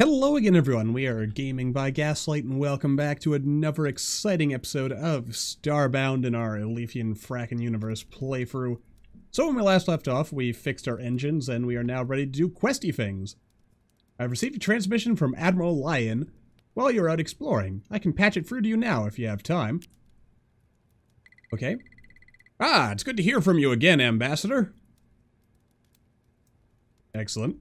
Hello again, everyone. We are Gaming by Gaslight, and welcome back to another exciting episode of Starbound in our Elithian Frackin Universe playthrough. So when we last left off, we fixed our engines, and we are now ready to do questy things. I've received a transmission from Admiral Lion while you're out exploring. I can patch it through to you now if you have time. Okay. Ah, it's good to hear from you again, Ambassador. Excellent.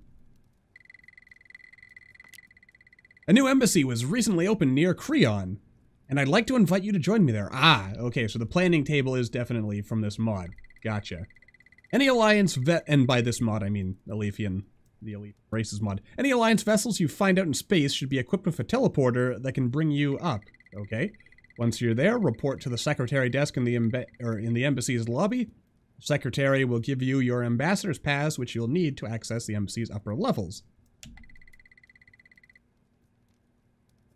A new embassy was recently opened near Creon, and I'd like to invite you to join me there. Ah, okay, so the planning table is definitely from this mod. Gotcha. Any Alliance vet, and by this mod I mean Elithian, the Elite Races mod. Any Alliance vessels you find out in space should be equipped with a teleporter that can bring you up. Okay. Once you're there, report to the secretary desk in the embassy's lobby. The secretary will give you your ambassador's pass, which you'll need to access the embassy's upper levels.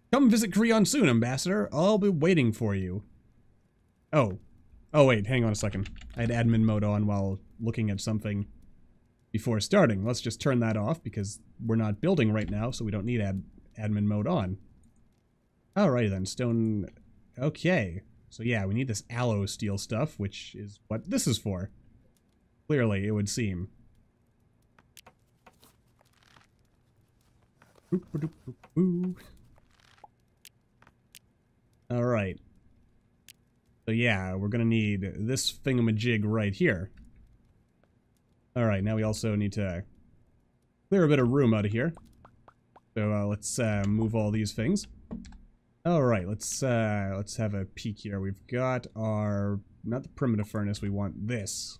Come visit Creon soon, Ambassador. I'll be waiting for you. Oh. Oh, wait. Hang on a second. I had admin mode on while looking at something before starting. Let's just turn that off because we're not building right now, so we don't need admin mode on. Alrighty then. Stone... Okay. So yeah, we need this aloe steel stuff, which is what this is for. Clearly, it would seem. Alright. So yeah, we're gonna need this thingamajig right here. Alright, now we also need to clear a bit of room out of here. So let's move all these things. Alright, let's have a peek here. We've got our... not the primitive furnace, we want this.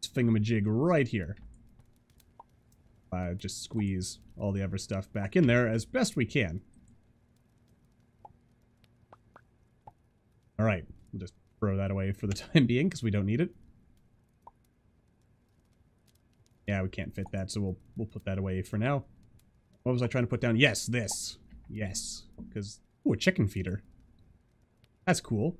This thingamajig right here. Just squeeze all the other stuff back in there as best we can. Alright, we'll just throw that away for the time being, because we don't need it. Yeah, we can't fit that, so we'll put that away for now. What was I trying to put down? Yes, this. Yes. Because, ooh, a chicken feeder. That's cool.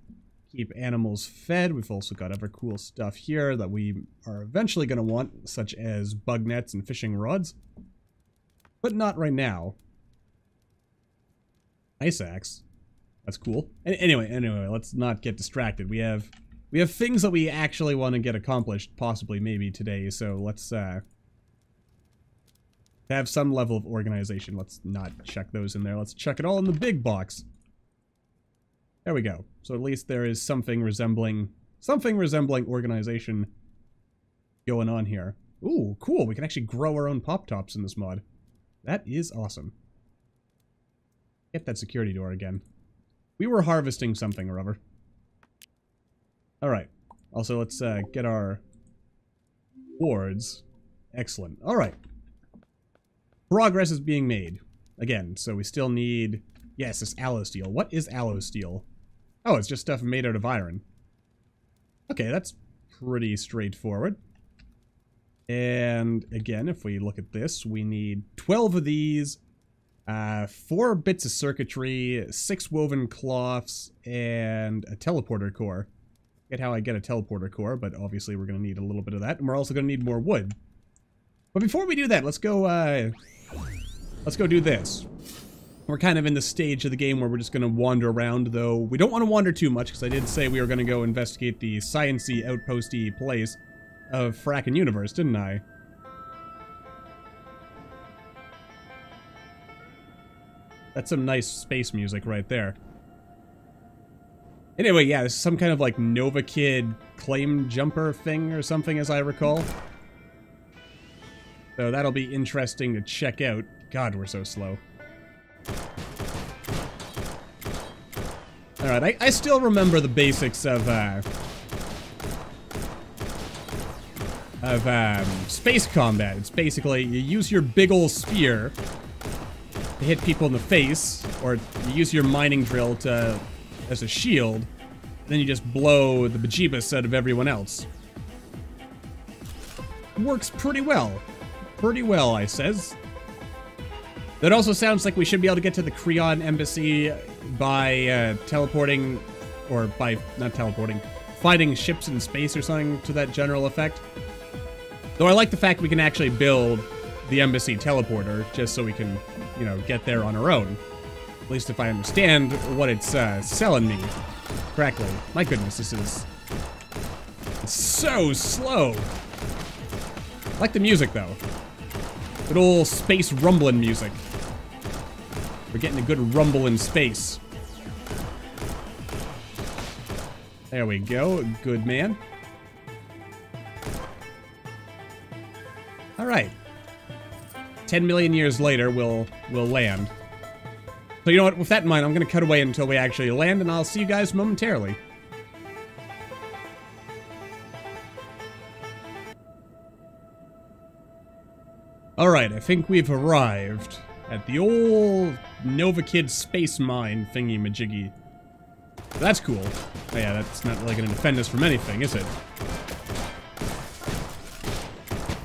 Keep animals fed. We've also got other cool stuff here that we are eventually going to want, such as bug nets and fishing rods. But not right now. Ice axe. That's cool. Anyway, let's not get distracted. We have things that we actually want to get accomplished, possibly, maybe today. So let's have some level of organization. Let's not chuck those in there. Let's chuck it all in the big box. There we go. So at least there is something resembling organization going on here. Ooh, cool. We can actually grow our own pop tops in this mod. That is awesome. Get that security door again. We were harvesting something or other. Alright. Also, let's get our wards. Excellent. Alright. Progress is being made. Again, so we still need... Yes, this aloe steel. What is aloe steel? Oh, it's just stuff made out of iron. Okay, that's pretty straightforward. And again, if we look at this, we need 12 of these... 4 bits of circuitry, 6 woven cloths, and a teleporter core. I forget how I get a teleporter core, but obviously we're going to need a little bit of that, and we're also going to need more wood. But before we do that, let's go do this. We're kind of in the stage of the game where we're just going to wander around, though we don't want to wander too much, because I did say we were going to go investigate the science-y, outpost-y place of Frackin Universe, didn't I? That's some nice space music right there. Anyway, yeah, this is some kind of like Novakid claim jumper thing or something, as I recall. So that'll be interesting to check out. God, we're so slow. Alright, I still remember the basics of space combat. It's basically you use your big ol' spear to hit people in the face, or you use your mining drill to as a shield, and then you just blow the bejeebus out of everyone else. Works pretty well. Pretty well, I says. That also sounds like we should be able to get to the Creon Embassy by teleporting, or by, not teleporting, fighting ships in space or something to that general effect. Though I like the fact we can actually build the embassy teleporter just so we can, you know, get there on our own. At least if I understand what it's selling me correctly. My goodness, this is so slow. I like the music though. Good old space rumbling music. We're getting a good rumble in space. There we go, good man. All right. 10 million years later, we'll land. So you know what? With that in mind, I'm gonna cut away until we actually land, and I'll see you guys momentarily. All right, I think we've arrived at the old Novakid space mine thingy-majiggy. That's cool. Oh yeah, that's not really gonna defend us from anything, is it?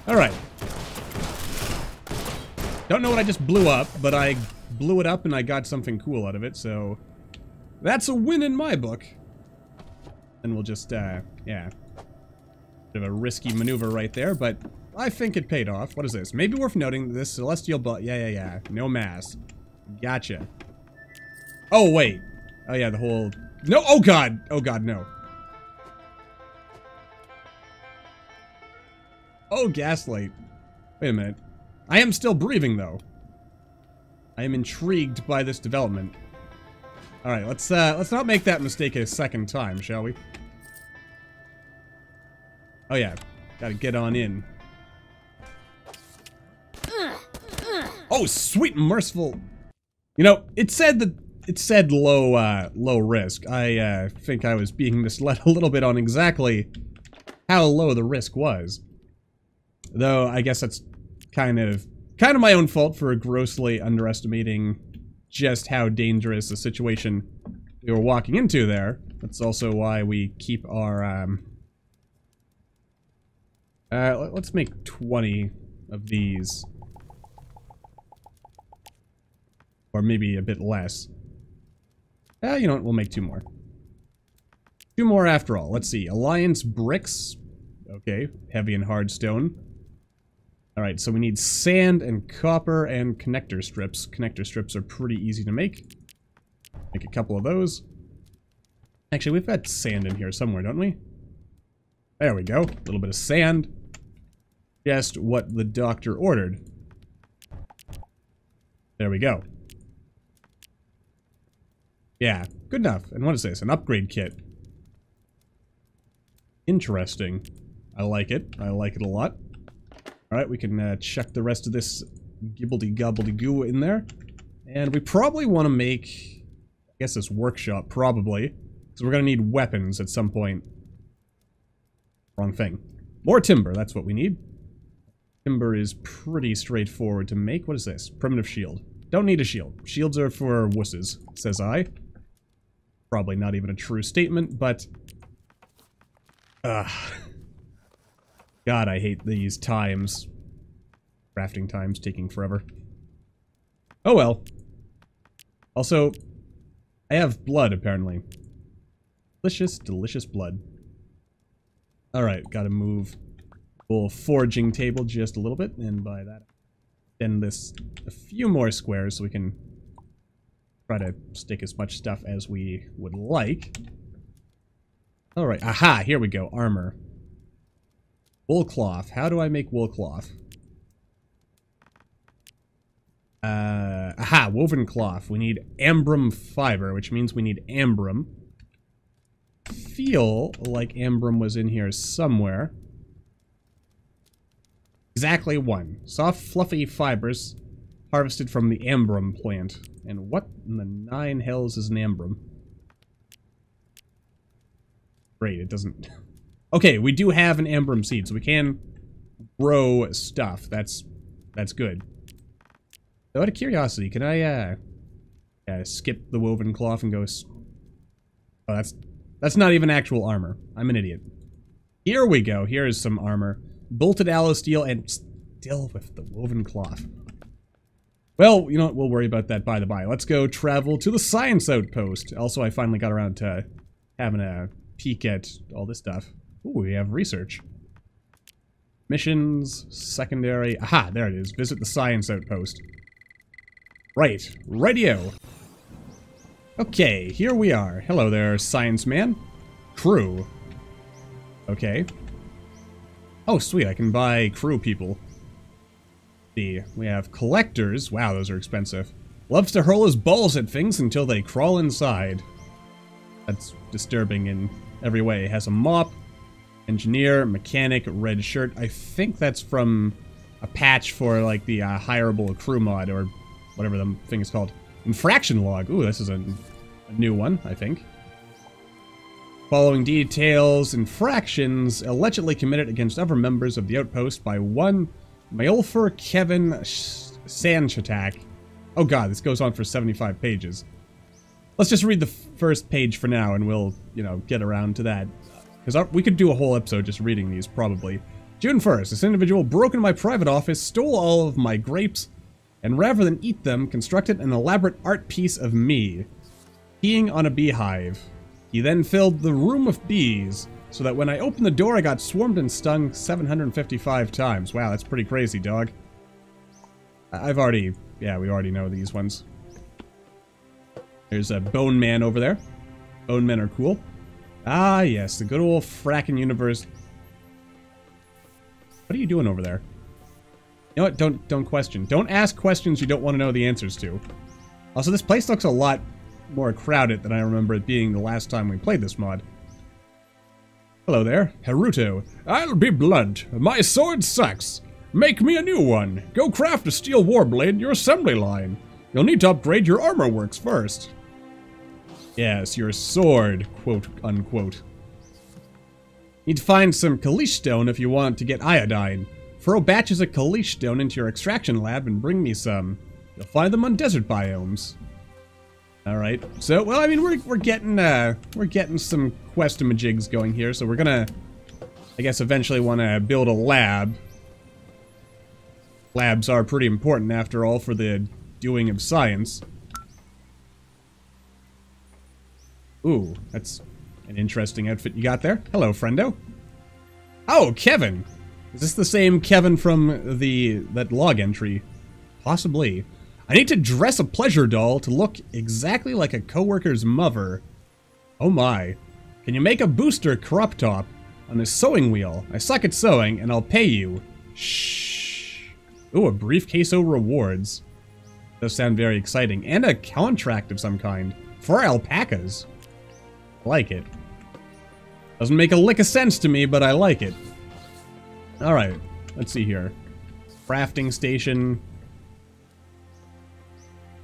All right. Don't know what I just blew up, but I blew it up and I got something cool out of it, so that's a win in my book. And we'll just, yeah. Bit of a risky maneuver right there, but I think it paid off. What is this? Maybe worth noting that this celestial but yeah. No mass. Gotcha. Oh, wait. Oh, yeah, the whole... No! Oh, God! Oh, God, no. Oh, Gaslight. Wait a minute. I am still breathing, though. I am intrigued by this development. Alright, let's not make that mistake a second time, shall we? Oh, yeah. Gotta get on in. Oh, sweet and merciful. You know, it said that it said low risk. I think I was being misled a little bit on exactly how low the risk was. Though I guess that's kind of my own fault for grossly underestimating just how dangerous the situation we were walking into there. That's also why we keep our let's make 20 of these. Or maybe a bit less. You know what? We'll make 2 more. 2 more after all. Let's see. Alliance bricks. Okay. Heavy and hard stone. Alright, so we need sand and copper and connector strips. Connector strips are pretty easy to make. Make a couple of those. Actually, we've got sand in here somewhere, don't we? There we go. A little bit of sand. Just what the doctor ordered. There we go. Yeah, good enough. And what is this? An upgrade kit. Interesting. I like it. I like it a lot. Alright, we can chuck the rest of this gibbledy-gobbledy-goo in there. And we probably want to make, I guess this workshop, probably. So we're going to need weapons at some point. Wrong thing. More timber, that's what we need. Timber is pretty straightforward to make. What is this? Primitive shield. Don't need a shield. Shields are for wusses, says I. Probably not even a true statement, but... God, I hate these times. Crafting times taking forever. Oh well. Also, I have blood, apparently. Delicious, delicious blood. Alright, gotta move the little foraging table just a little bit, and by that extend this a few more squares so we can try to stick as much stuff as we would like. Alright, aha, here we go, armor. Wool cloth, how do I make wool cloth? Aha, woven cloth, we need ambrum fiber, which means we need ambrum. Feel like ambrum was in here somewhere. Exactly 1. Soft, fluffy fibers harvested from the ambrum plant. And what in the 9 hells is an ambrum? Great, it doesn't... Okay, we do have an ambrum seed, so we can grow stuff. That's good. So out of curiosity, can I skip the woven cloth and go... Oh, that's not even actual armor. I'm an idiot. Here we go. Here is some armor. Bolted alloy steel and still with the woven cloth. Well, you know what? We'll worry about that by the by. Let's go travel to the science outpost. Also, I finally got around to having a peek at all this stuff. Ooh, we have research. Missions, secondary... Aha, there it is. Visit the science outpost. Right. Radio. Okay, here we are. Hello there, science man. Crew. Okay. Oh, sweet. I can buy crew people. See, we have collectors. Wow, those are expensive. Loves to hurl his balls at things until they crawl inside. That's disturbing in every way. Has a mop, engineer, mechanic, red shirt. I think that's from a patch for, like, the hireable crew mod or whatever the thing is called. Infraction log. Ooh, this is a new one, I think. Following details, infractions allegedly committed against other members of the outpost by one Mayolfer Kevin Sanchatak. Oh god, this goes on for 75 pages. Let's just read the first page for now and we'll, you know, get around to that. Because we could do a whole episode just reading these, probably. June 1st, this individual broke into my private office, stole all of my grapes, and rather than eat them, constructed an elaborate art piece of me, peeing on a beehive. He then filled the room with bees, so that when I opened the door I got swarmed and stung 755 times. Wow, that's pretty crazy, dog. Yeah, we already know these ones. There's a bone man over there. Bone men are cool. Ah, yes, the good old Frackin Universe. What are you doing over there? You know what? Don't question. Don't ask questions you don't want to know the answers to. Also, this place looks a lot more crowded than I remember it being the last time we played this mod. Hello there, Haruto. I'll be blunt. My sword sucks. Make me a new one. Go craft a steel warblade in your assembly line. You'll need to upgrade your armor works first. Yes, your sword, quote unquote. Need to find some caliche stone if you want to get iodine. Throw batches of caliche stone into your extraction lab and bring me some. You'll find them on desert biomes. All right. So, well, I mean, we're getting some quest-a-majigs going here. So we're gonna, I guess, eventually want to build a lab. Labs are pretty important, after all, for the doing of science. Ooh, that's an interesting outfit you got there. Hello, friendo. Oh, Kevin. Is this the same Kevin from that log entry? Possibly. I need to dress a pleasure doll to look exactly like a coworker's mother. Oh my. Can you make a booster crop top on a sewing wheel? I suck at sewing and I'll pay you. Shh. Ooh, a briefcase of rewards. Those sound very exciting. And a contract of some kind. For alpacas. I like it. Doesn't make a lick of sense to me, but I like it. Alright, let's see here. Crafting station.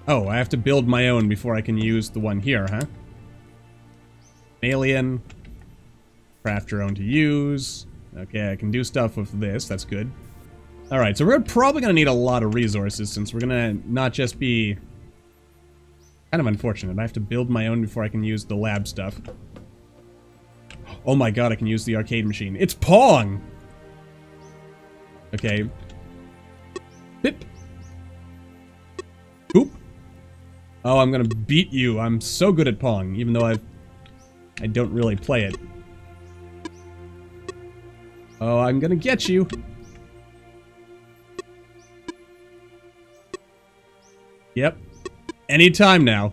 Oh, I have to build my own before I can use the one here, huh? Alien. Craft your own to use. Okay, I can do stuff with this. That's good. Alright, so we're probably going to need a lot of resources since we're going to not just be... Kind of unfortunate. I have to build my own before I can use the lab stuff. Oh my god, I can use the arcade machine. It's Pong! Okay. Bip. Boop. Oh, I'm gonna beat you. I'm so good at Pong, even though I don't really play it. Oh, I'm gonna get you. Yep. Any time now.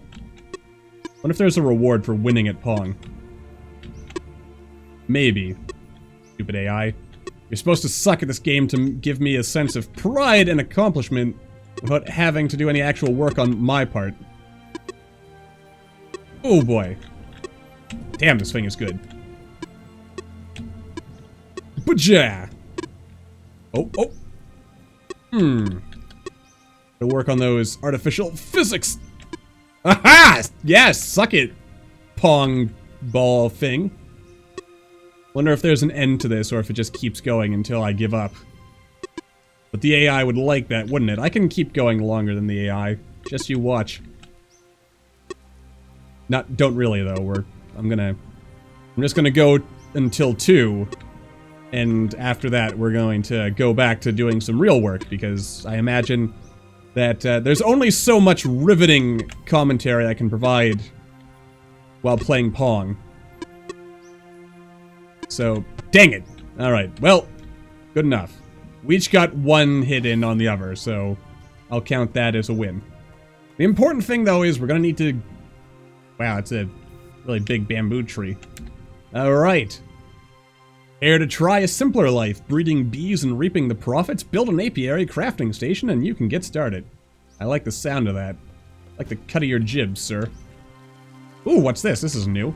Wonder if there's a reward for winning at Pong. Maybe. Stupid AI. You're supposed to suck at this game to give me a sense of pride and accomplishment without having to do any actual work on my part. Oh boy. Damn, this thing is good. Baja! Oh, oh. Hmm. Gotta work on those artificial physics. Aha! Yes, suck it, Pong ball thing. Wonder if there's an end to this, or if it just keeps going until I give up. But the AI would like that, wouldn't it? I can keep going longer than the AI. Just you watch. Don't really though. I'm just gonna go until 2, and after that we're going to go back to doing some real work because I imagine that there's only so much riveting commentary I can provide while playing Pong. So, dang it. All right. Well, good enough. We each got one hit in on the other, so I'll count that as a win. The important thing, though, is we're going to need to... Wow, it's a really big bamboo tree. Alright. Air to try a simpler life, breeding bees and reaping the profits, build an apiary, crafting station, and you can get started. I like the sound of that. I like the cut of your jib, sir. Ooh, what's this? This is new.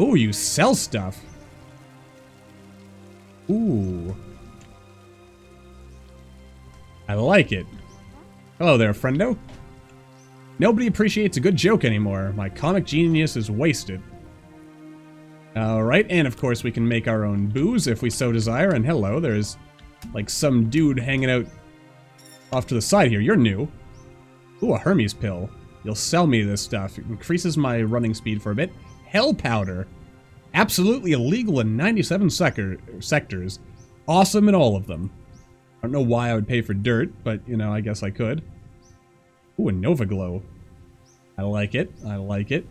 Ooh, you sell stuff. Ooh. I like it. Hello there, friendo. Nobody appreciates a good joke anymore. My comic genius is wasted. Alright, and of course we can make our own booze if we so desire. And hello, there's like some dude hanging out off to the side here. You're new. Ooh, a Hermes pill. You'll sell me this stuff. It increases my running speed for a bit. Hell powder. Absolutely illegal in 97 sectors. Awesome in all of them. I don't know why I would pay for dirt, but, you know, I guess I could. Ooh, a Nova Glow. I like it. I like it.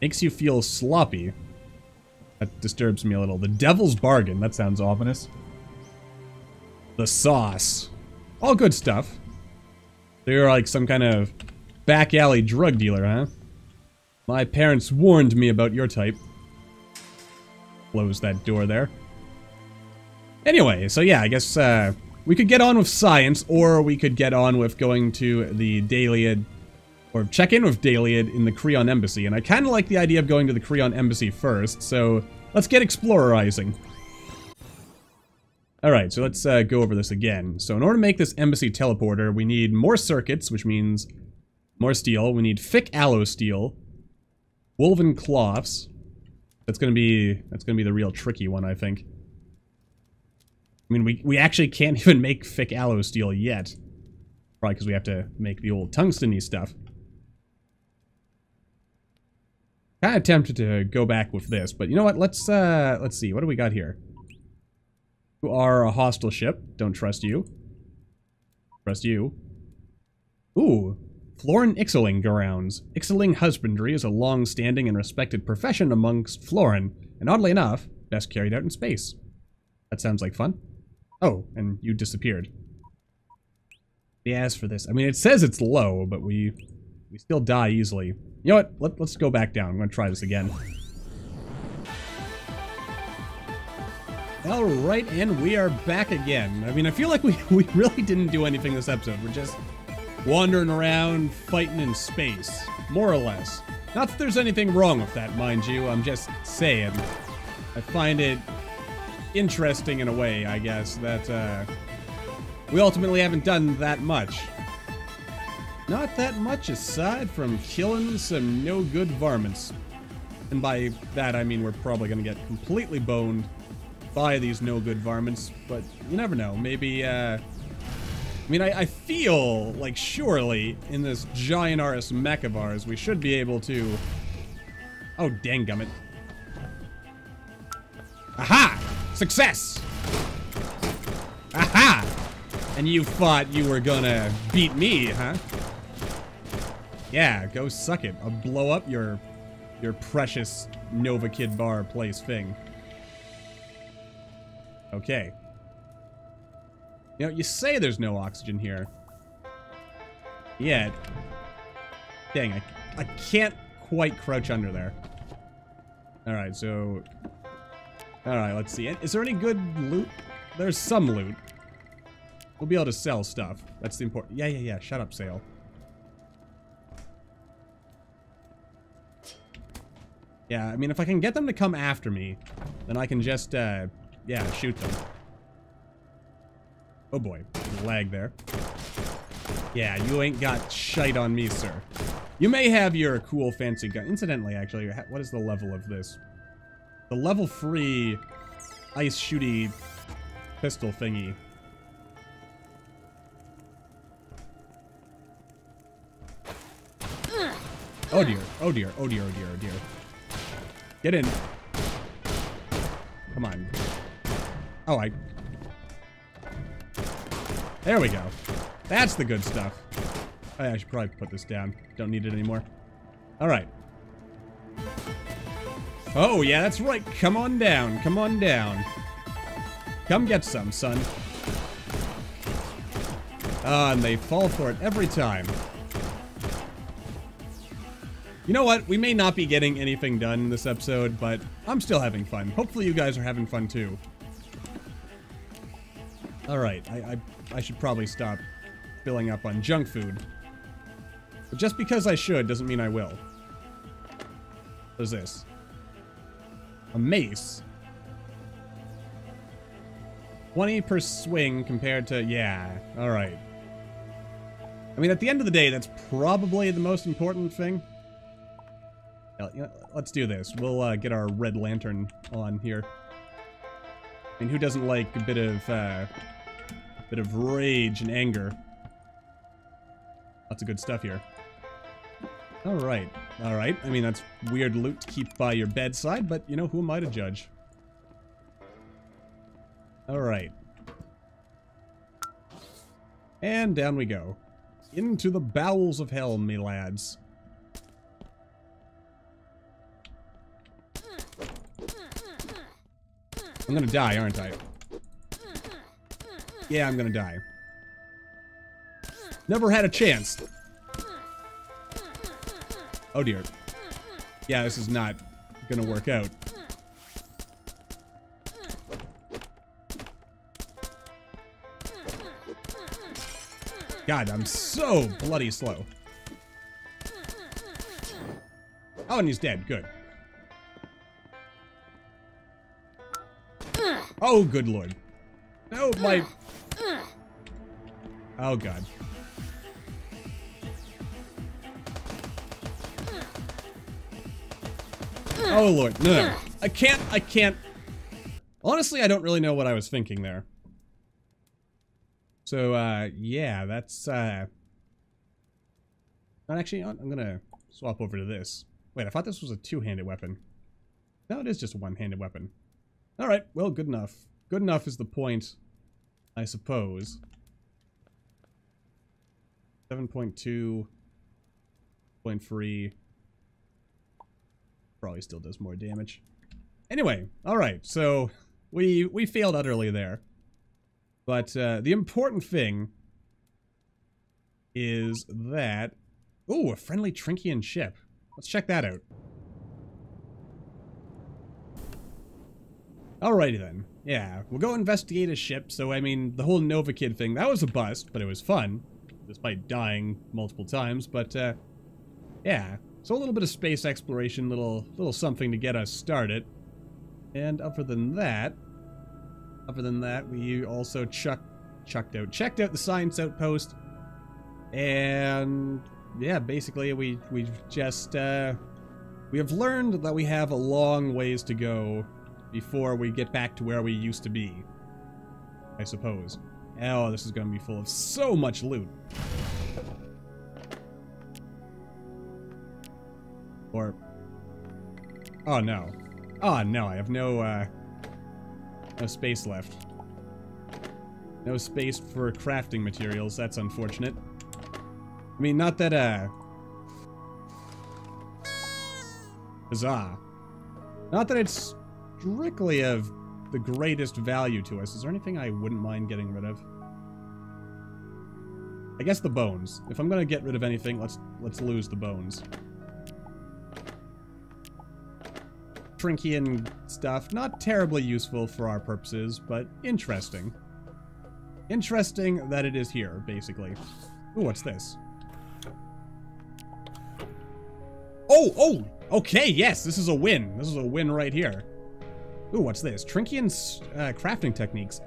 Makes you feel sloppy. That disturbs me a little. The Devil's Bargain. That sounds ominous. The sauce. All good stuff. So you're like some kind of back alley drug dealer, huh? My parents warned me about your type. Close that door there. Anyway, so yeah, I guess we could get on with science, or we could get on with going to the Dalyad, or check in with Dalyad in the Creon Embassy. And I kind of like the idea of going to the Creon Embassy first, so let's get explorerizing. Alright, so let's go over this again. So in order to make this embassy teleporter, we need more circuits, which means more steel. We need thick aloe steel, woven cloths. That's gonna be the real tricky one, I think. I mean, we actually can't even make thick aloe steel yet. Probably because we have to make the old tungsten-y stuff. Kind of tempted to go back with this, but you know what? Let's see. What do we got here? You are a hostile ship. Don't trust you. Trust you. Ooh. Floran Ixeling grounds. Ixeling husbandry is a long-standing and respected profession amongst Floran, and oddly enough, best carried out in space. That sounds like fun. Oh, and you disappeared. They asked for this. I mean, it says it's low, but we still die easily. You know what? Let's go back down. I'm going to try this again. All right, and we are back again. I mean, I feel like we really didn't do anything this episode. We're just wandering around, fighting in space, more or less. Not that there's anything wrong with that, mind you. I'm just saying. I find it interesting in a way, I guess, that we ultimately haven't done that much. Not that much aside from killing some no good varmints. And by that I mean we're probably going to get completely boned by these no good varmints, but you never know. Maybe, I mean, I feel like surely in this giant RS mech of ours we should be able to... Oh, dang gummit. Aha! Success! Aha! And you thought you were gonna beat me, huh? Yeah, go suck it. I'll blow up your precious Novakid bar place thing. Okay. You know, you say there's no oxygen here. Yeah. Dang, I can't quite crouch under there. Alright, so... Alright, let's see. Is there any good loot? There's some loot. We'll be able to sell stuff. That's the important... Yeah. Shut up, sale. Yeah, I mean, if I can get them to come after me, then I can just, yeah, shoot them. Oh, boy. Lag there. Yeah, you ain't got shite on me, sir. You may have your cool, fancy gun. Incidentally, actually, what is the level of this? The level 3 ice shooty pistol thingy. Oh dear, oh dear, oh dear, oh dear, oh dear. Get in. Come on. Oh, I... There we go. That's the good stuff. Oh, yeah, I should probably put this down. Don't need it anymore. Alright. Oh, yeah, that's right. Come on down. Come on down. Come get some, son. And they fall for it every time. You know what? We may not be getting anything done in this episode, but I'm still having fun. Hopefully you guys are having fun too. Alright, I should probably stop filling up on junk food. But just because I should doesn't mean I will. What is this? A mace. 20 per swing compared to... yeah, alright. I mean, at the end of the day, that's probably the most important thing. Let's do this. We'll get our red lantern on here. I mean, who doesn't like a bit of rage and anger? Lots of good stuff here. Alright, alright. I mean, that's weird loot to keep by your bedside, but, you know, who am I to judge? Alright. And down we go. Into the bowels of hell, me lads. I'm gonna die, aren't I? Yeah, I'm gonna die. Never had a chance. Oh dear. Yeah, this is not gonna work out. God, I'm so bloody slow. Oh, and he's dead. Good. Oh, good lord. No, my... oh, God. Oh, lord. No. I can't... Honestly, I don't really know what I was thinking there. So, yeah, that's, not actually... I'm gonna swap over to this. Wait, I thought this was a two-handed weapon. No, it is just a one-handed weapon. Alright, well, good enough. Good enough is the point, I suppose. 7.2, 0.3. Probably still does more damage. Anyway, alright, so we failed utterly there. But the important thing is that... ooh, a friendly Trinkian ship. Let's check that out. Alrighty then. Yeah, we'll go investigate a ship. So, I mean, the whole Novakid thing, that was a bust, but it was fun. Despite dying multiple times, but, yeah. So a little bit of space exploration, little something to get us started. And other than that, we also checked out the science outpost. And, yeah, basically we have learned that we have a long ways to go before we get back to where we used to be, I suppose. Oh, this is going to be full of so much loot. Or... oh, no. Oh, no, I have no space left. No space for crafting materials. That's unfortunate. I mean, not that, huzzah. Not that it's... strictly of the greatest value to us. Is there anything I wouldn't mind getting rid of? I guess the bones. If I'm gonna get rid of anything, let's lose the bones. Trinkian stuff, not terribly useful for our purposes, but interesting. Interesting that it is here, basically. Ooh, what's this? Oh, okay, yes, this is a win. This is a win right here. Ooh, what's this? Trinkian's crafting techniques.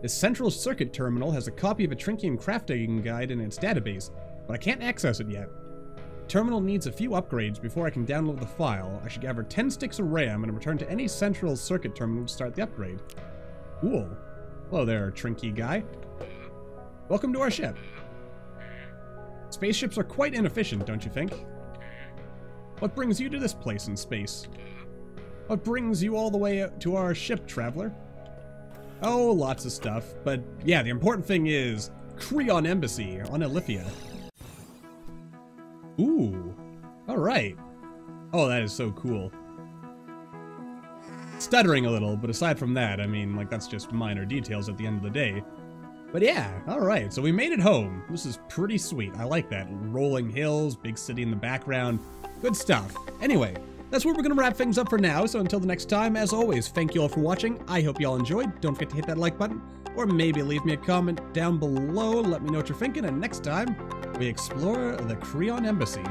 This central circuit terminal has a copy of a Trinkian crafting guide in its database, but I can't access it yet. Terminal needs a few upgrades before I can download the file. I should gather 10 sticks of RAM and return to any central circuit terminal to start the upgrade. Cool. Hello there, Trinky guy. Welcome to our ship. Spaceships are quite inefficient, don't you think? What brings you to this place in space? What brings you all the way up to our ship, traveler? Oh, lots of stuff. But yeah, the important thing is Creon Embassy on Elithia. Ooh, all right. Oh, that is so cool. Stuttering a little, but aside from that, I mean, like, that's just minor details at the end of the day. But yeah, alright, so we made it home. This is pretty sweet. I like that. Rolling hills, big city in the background. Good stuff. Anyway, that's where we're going to wrap things up for now. So until the next time, as always, thank you all for watching. I hope you all enjoyed. Don't forget to hit that like button, or maybe leave me a comment down below. Let me know what you're thinking, and next time, we explore the Creon Embassy.